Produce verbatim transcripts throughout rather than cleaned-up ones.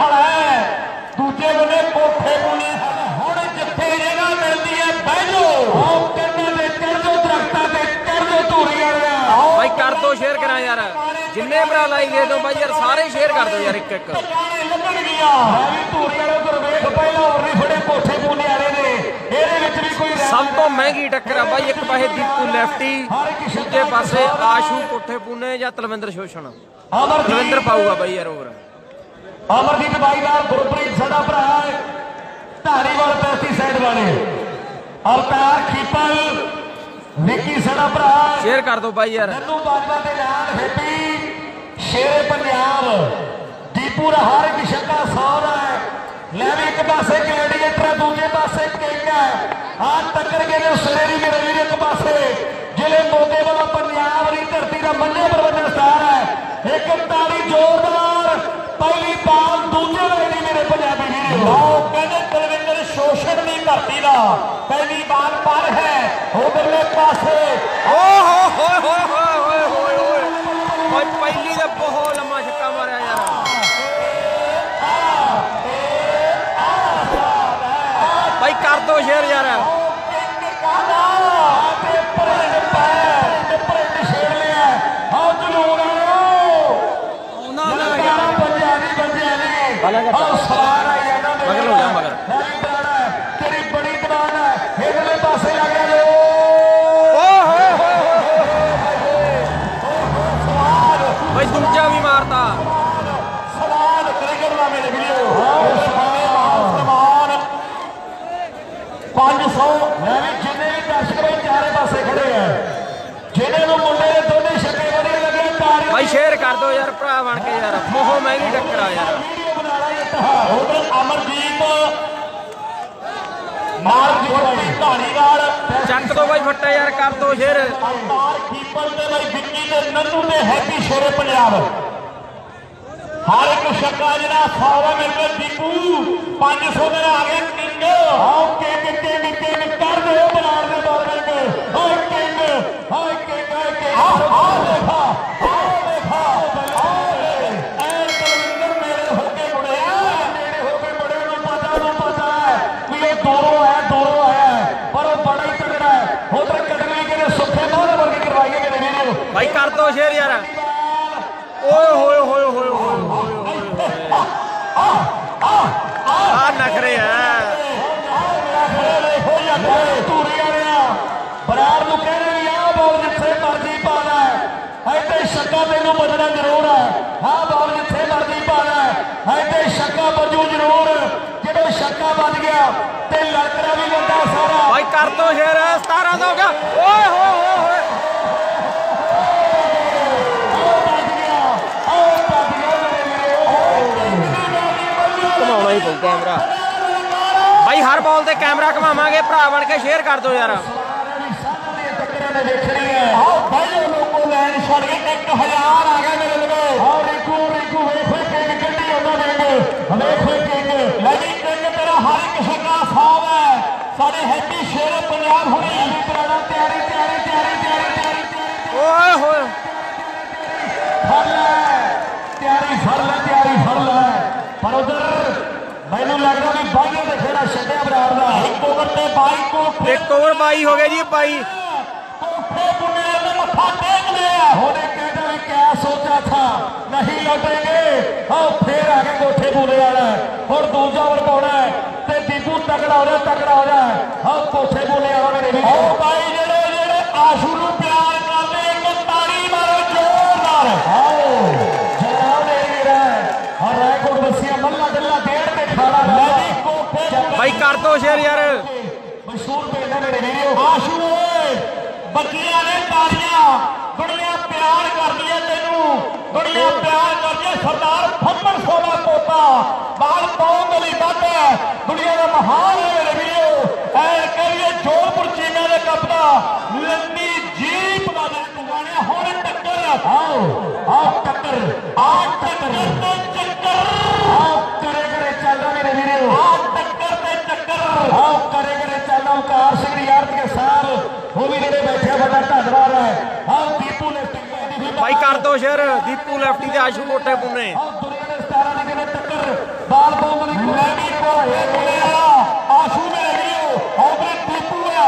हल है, दूजे बने कोठेपुणे हल। हुण जिथे जगह मिलती है बह जो, आओ कन्ने दे कर दो दरख्तां ते, कर दो धूड़ियां भाई, कर दो शेयर करा यार, जिन्ने भरा लाई दे दो भाई यार, सारे शेयर कर दो यार, एक एक गाने लभण गया भाई। धूड़ियां गुरवेख पहला होर नहीं फड़े कोठेपुणे वाले ने, इहदे विच भी कोई सब तो महंगी टक्कर है भाई, एक पासे दीपू लेफ्टी, दूजे पासे आशू कोठेपुणे या तलविंदर सोसन। तलविंदर पाऊगा भाई यार ओवर। अमरदीप भाई का गुरप्रीत साडा भरा है, धारीवाल पेस्टीसाइड वाले। अवतार खीपल निकी साडा भरा है, शेयर कर दो भाई यार। नन्नू बाजवा दे नाल हैप्पी शेरे पंजाब, दीपू दा हर एक शक्का सौरा है। ले भी एक पासे ग्लैडिएटर, दूजे पासे केंगा हाथ टक्कर के ने सरेरी मेरे वीर। एक पासे जिले मोगे वाला पंजाब दी धरती दा मन्ने परवंदा स्टार है। एक ताली जोरदार पहली बाल दूजे वेली मेरे पंजाबी वीर। लाओ कहने तलविंदर सोसन की धरती का पहली बाल पर है उधरले पासे। ओ हो हो हो हो हो हो, पहली का बहुत लंबा छक्का मारा यार। भाई कर दो शेयर यार। दूजा भी मारता सवाल क्रिकेट का मेरे पांच सौ मैंने जिन्हें भी दर्शक भाई चारे पास खड़े हैं, जिन्हें मुंडे ने दोनों छक्के बड़े लगे। भाई शेयर कर दो यार भरा बन के यार, मोह महंगी टक्कर यार। अमरदीप धारीवाल चक दो भाई फट्टा यार, कर दो शेर। नन्नू ने हैप्पी शेरे पंजाब, हर एक शक्का जरा सौ मिलकर दीपू पांच सौ दिन आ गया। किंग आओ किंग किंग किंग कर दो बनार के दौर में किंग। हाय किंग हाय किंग आओ देखा आओ देखा आओ ऐ तलविंदर मेरे होके मुड़े मेरे होके मुड़े। नु पता नु पता है कि ये दूरों है दूरों है, पर वो बड़ा ही तगड़ा है। उधर कटने के लिए सुखे मोहर वर्गी करवाएंगे मेरे वीडियो। भाई कर दो शेयर यार। ओए होए होए होए नखरे हैं बरार को कह रहे हैं बॉल जिथे मर्जी पाना है, ऐसे शक्का तेनों बजना जरूर है। हाँ बॉल जिथे मर्जी पाना है, ऐसे शक्का बजू जरूर। जो शक्का बज गया तो लड़का भी बंदा सारा। भाई कर दो शेर। सतारा सौ का ओए हो हो कैमरा भाई हर बॉल से कैमरा घुमावांगे भरा बन के। शेयर कर दो यार। एक ओवर बाई हो गया जी बाई। क्या सोचा था नहीं लौटेंगे, फिर आगे कोठेपुणे वाला और दूजा ओवर पाना है। दीपू तगड़ा हो रहा तगड़ा हो रहा है कोठेपुणे वाला। आशू को प्यार करते एक ताली मारो जोरदार। आओ जनाब दे रहा है और रायकोट बसिया मल्ला गला देर पे खाना। भाई कर दो शेयर यार। मशहूर पेंदा मेरे वीडियो। आशू बकिया ने तालियां बड़िया प्यार कर दिया तेनू, बड़िया प्यार कर दिया। सरदार फम्मर सोला कोता बाल पाउंड वाली बात है, दुनिया का महान मेरे वीडियो। ऐ करिए जोधपुर चीमा ने कपड़ा लंबी जीप वाले टुकाने होने टक्कर। आओ आओ टक्कर आओ टक्कर तो चक्कर आओ करे करे चलना मेरे वीडियो। आओ टक्कर पे टक्कर आओ करे करे कार के साथ वो भी मेरे बैठे बड़ा धन्यवाद है। हाँ दीपू लेफ्टी भाई कर दो शेर। दीपू लेफ्टी के आशू कोठेपुणे दुनिया ने सतारा टक्कर। बाल बॉम्ब लैवी को एक मिलेगा आशू में लगी हो अपने दीपू है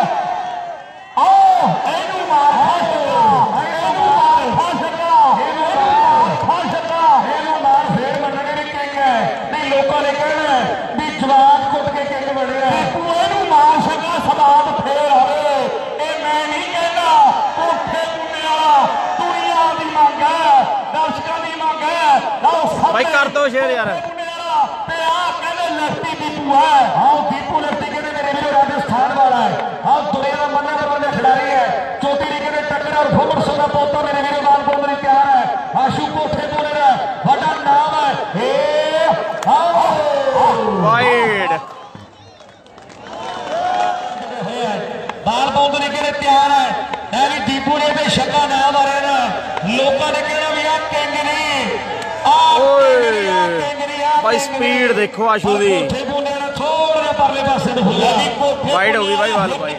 आओ एनू मार फाड़ एनू मार फाड़ एनू मार फाड़ एनू मार फेर बनने की किंग है नहीं लोगों ने कहना है भी जवाब कुट के किंग बने हैं दीपू एनू मार सका सबाब फेर होए ये मैं नहीं कहना कोठे दुनिया दुनिया दी मांग है दर्शकों दी मांग है लाओ भाई कर दो शेर यार लेफ्टी दीपू है हाँ दीपू लेफ्टी कहते मेरे लिए राजस्थान वाला है हाँ दुनिया का मन्ने का बंदे खिलाड़ी है चौथी ने कहते टक्कर और भूमर सोना पोता मेरे लिए बाल बोलने तैयार है आशु कोठेपुने का बड़ा नाम है हे हाँ वाइड बाल बोलने के लिए तैयार है ना भी दीपू ने भी शक्का नाम आ रहे ना लोगों ने कहना भी आप कहेंगे भाई स्पीड देखो आशु दी वाइड होगी भाई वाल भाई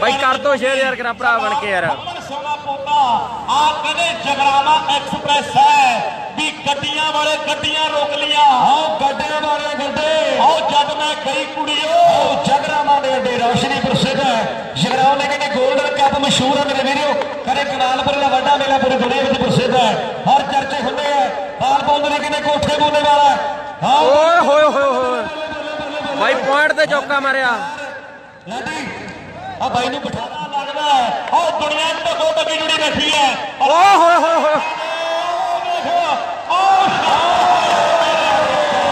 भाई कर दो शेयर यार करा भरा बन के यार जगरावा एक्सप्रेस है भी गड्डियां वाले गड्डियां रोक लिया आओ गड्डे वाले गड्डे आओ जब मैं गई कुड़ियों जगरावा दे अड्डे रोशनी प्रसिद्ध है जगरावा ने कहते गोल्डन कप मशहूर है मेरे वीडियो करे कनाल पर वाला मेला पूरी दुनिया में प्रसिद्ध है हर चर्चे होंगे है बाल बोल रहे कहते कोठे बोलने वाला है भाई पॉइंट से चौका मारिया भाई ने बिठाना लगना है और दुनिया तो दो कभी जुड़ी बैठी है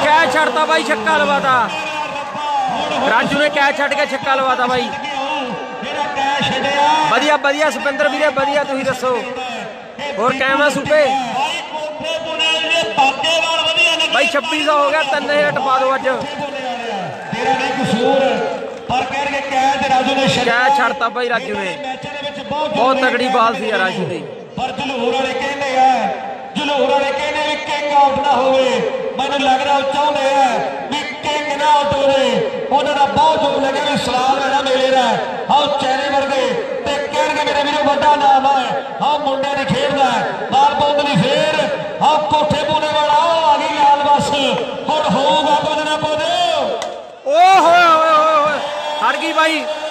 क्या छड़ता भाई छक्का लवाता राजू ने क्या छड़ के छक्का लवाता भाई बढ़िया बढ़िया सुपिंदर वीरे बढ़िया तुम दसो और कैमरा सुपे भाई छब्बीस का हो गया तन्ने हटवा दो अज क्या छड़ता भाई राजू ने बहुत तगड़ी बाल थी राजू की मैं लग रहा चाहते हैं बहुत दुख लगे भी सलाह लेना मेरे आओ चेहरे वर्गे कह मेरे भी वाला नाम है आओ मुंडे ने खेलना है बाल बॉम्ब नहीं फेर आओ कोठे पुने वाला आ गई लाल बस और होगा बदना पौधे ओ हो हर गई भाई।